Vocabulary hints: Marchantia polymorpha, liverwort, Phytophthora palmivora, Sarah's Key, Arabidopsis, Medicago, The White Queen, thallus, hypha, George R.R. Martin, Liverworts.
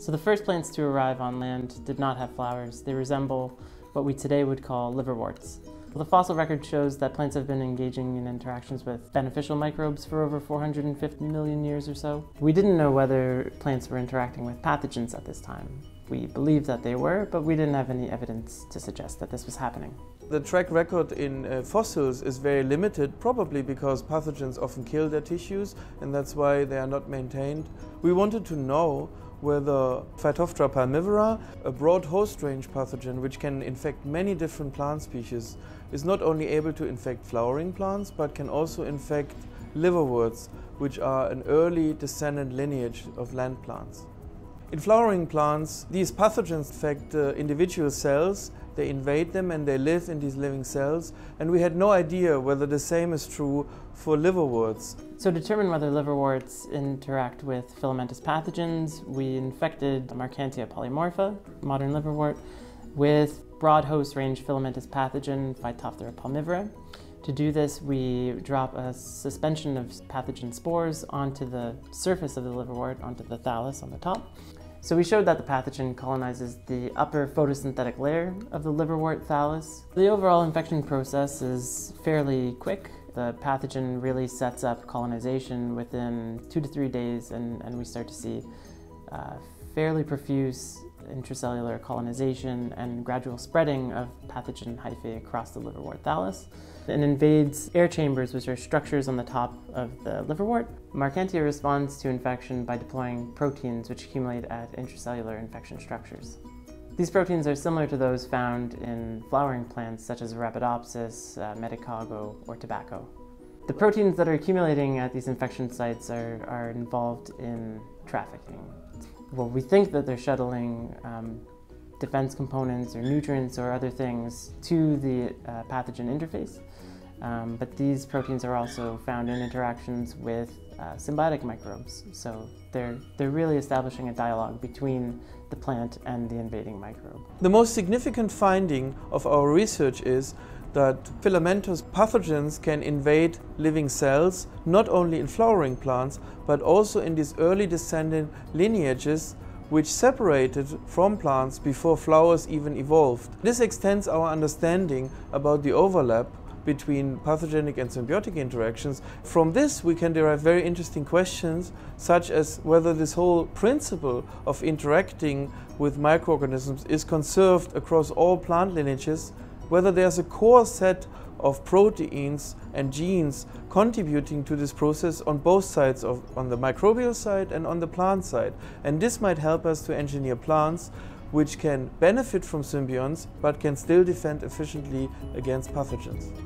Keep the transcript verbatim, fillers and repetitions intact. So the first plants to arrive on land did not have flowers. They resemble what we today would call liverworts. The fossil record shows that plants have been engaging in interactions with beneficial microbes for over four hundred fifty million years or so. We didn't know whether plants were interacting with pathogens at this time. We believed that they were, but we didn't have any evidence to suggest that this was happening. The track record in uh, fossils is very limited, probably because pathogens often kill their tissues, and that's why they are not maintained. We wanted to know whether Phytophthora palmivora, a broad host range pathogen which can infect many different plant species, is not only able to infect flowering plants, but can also infect liverworts, which are an early descendant lineage of land plants. In flowering plants, these pathogens affect uh, individual cells, they invade them and they live in these living cells, and we had no idea whether the same is true for liverworts. So to determine whether liverworts interact with filamentous pathogens, we infected Marchantia polymorpha, modern liverwort, with broad host range filamentous pathogen Phytophthora palmivora. To do this, we drop a suspension of pathogen spores onto the surface of the liverwort, onto the thallus on the top. So we showed that the pathogen colonizes the upper photosynthetic layer of the liverwort thallus. The overall infection process is fairly quick. The pathogen really sets up colonization within two to three days, and, and we start to see uh, fairly profuse intracellular colonization and gradual spreading of pathogen hyphae across the liverwort thallus. It invades air chambers, which are structures on the top of the liverwort. Marchantia responds to infection by deploying proteins which accumulate at intracellular infection structures. These proteins are similar to those found in flowering plants such as Arabidopsis, uh, Medicago, or tobacco. The proteins that are accumulating at these infection sites are, are involved in trafficking. Well, we think that they're shuttling um, defense components or nutrients or other things to the uh, pathogen interface, um, but these proteins are also found in interactions with uh, symbiotic microbes. So they're, they're really establishing a dialogue between the plant and the invading microbe. The most significant finding of our research is that filamentous pathogens can invade living cells, not only in flowering plants, but also in these early descendant lineages which separated from plants before flowers even evolved. This extends our understanding about the overlap between pathogenic and symbiotic interactions. From this, we can derive very interesting questions, such as whether this whole principle of interacting with microorganisms is conserved across all plant lineages, whether there's a core set of proteins and genes contributing to this process on both sides, of, on the microbial side and on the plant side. And this might help us to engineer plants which can benefit from symbionts but can still defend efficiently against pathogens.